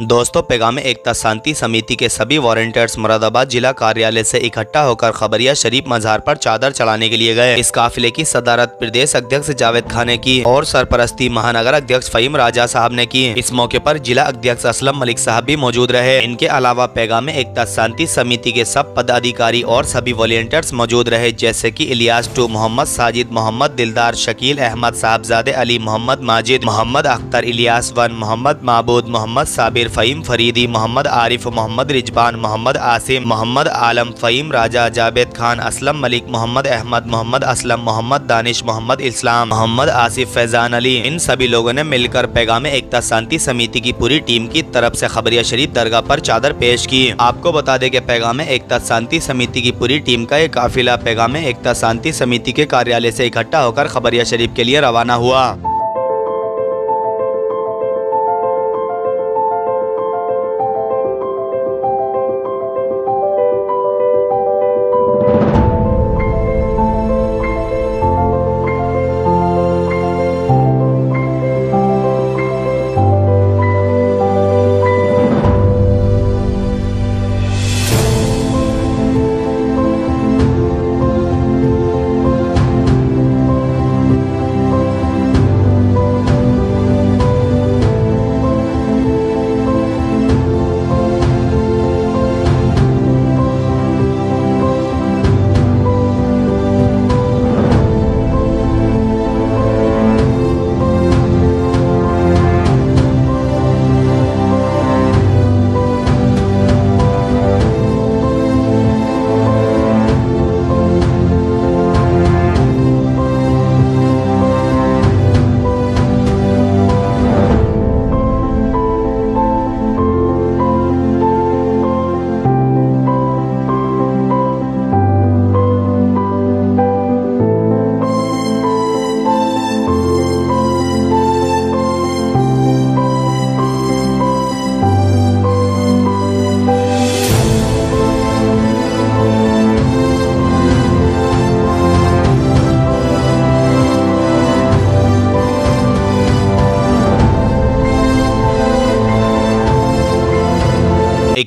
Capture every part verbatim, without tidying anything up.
दोस्तों, पैगामे एकता शांति समिति के सभी वॉलंटियर्स मुरादाबाद जिला कार्यालय से इकट्ठा होकर खबरिया शरीफ मजार पर चादर चढ़ाने के लिए गए। इस काफिले की सदारत प्रदेश अध्यक्ष जावेद खान ने की और सरपरस्ती महानगर अध्यक्ष फहीम राजा साहब ने की। इस मौके पर जिला अध्यक्ष असलम मलिक साहब भी मौजूद रहे। इनके अलावा पैगामे एकता शांति समिति के सब पदाधिकारी और सभी वॉलंटियर्स मौजूद रहे, जैसे की इलियास टू, मोहम्मद साजिद, मोहम्मद दिलदार, शकील अहमद, साहबजादे अली, मोहम्मद माजिद, मोहम्मद अख्तर, इलियास वन, मोहम्मद महबूद, मोहम्मद साबिर, फहीम फरीदी, मोहम्मद आरिफ, मोहम्मद रिजबान, मोहम्मद आसिम, मोहम्मद आलम, फहीम राजा, जावेद खान, असलम मलिक, मोहम्मद अहमद, मोहम्मद असलम, मोहम्मद दानिश, मोहम्मद इस्लाम, मोहम्मद आसिफ, फैजान अली। इन सभी लोगों ने मिलकर पैगामे एकता शांति समिति की पूरी टीम की तरफ से खबरिया शरीफ दरगाह पर चादर पेश की। आपको बता दें कि पैगामे एकता शांति समिति की पूरी टीम का एक काफिला पैगामे एकता शांति समिति के कार्यालय से इकट्ठा होकर खबरिया शरीफ के लिए रवाना हुआ।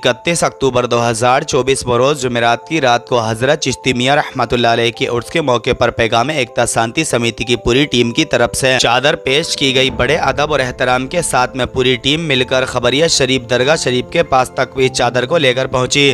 इकतीस अक्टूबर दो हज़ार चौबीस बरोज जुमेरात की रात को हजरत चिश्ती मियां रहमतुल्लाह अलैह के उर्स के मौके पर पैगामे एकता शांति समिति की पूरी टीम की तरफ से चादर पेश की गई। बड़े अदब और एहतराम के साथ में पूरी टीम मिलकर खबरिया शरीफ दरगाह शरीफ के पास तक हुई चादर को लेकर पहुंची।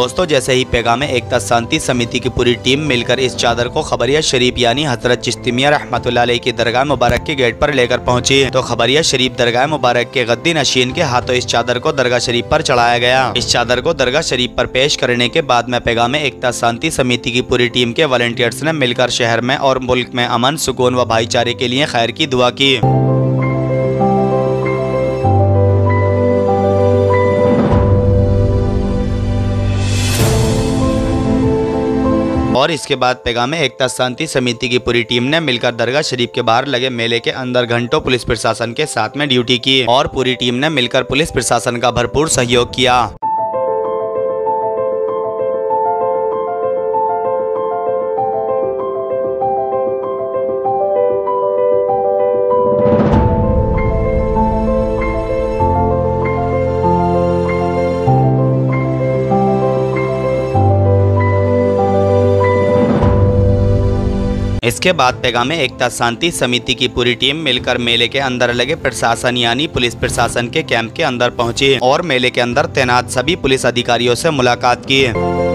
दोस्तों, जैसे ही पैगामे एकता शांति समिति की पूरी टीम मिलकर इस चादर को खबरिया शरीफ यानी हजरत चिश्ती मियां रहमतुल्लाह अलैह की दरगाह मुबारक के गेट पर लेकर पहुंची, तो खबरिया शरीफ दरगाह मुबारक के गद्दी नशीन के हाथों इस चादर को दरगाह शरीफ पर चढ़ाया गया। इस चादर को दरगाह शरीफ पर पेश करने के बाद में पैगामे एकता शांति समिति की पूरी टीम के वॉलंटियर्स ने मिलकर शहर में और मुल्क में अमन, सुकून व भाईचारे के लिए खैर की दुआ की। और इसके बाद पैगामे एकता शांति समिति की पूरी टीम ने मिलकर दरगाह शरीफ के बाहर लगे मेले के अंदर घंटों पुलिस प्रशासन के साथ में ड्यूटी की और पूरी टीम ने मिलकर पुलिस प्रशासन का भरपूर सहयोग किया। इसके बाद पैगामे एकता शांति समिति की पूरी टीम मिलकर मेले के अंदर लगे प्रशासन यानी पुलिस प्रशासन के कैंप के अंदर पहुंची और मेले के अंदर तैनात सभी पुलिस अधिकारियों से मुलाकात की।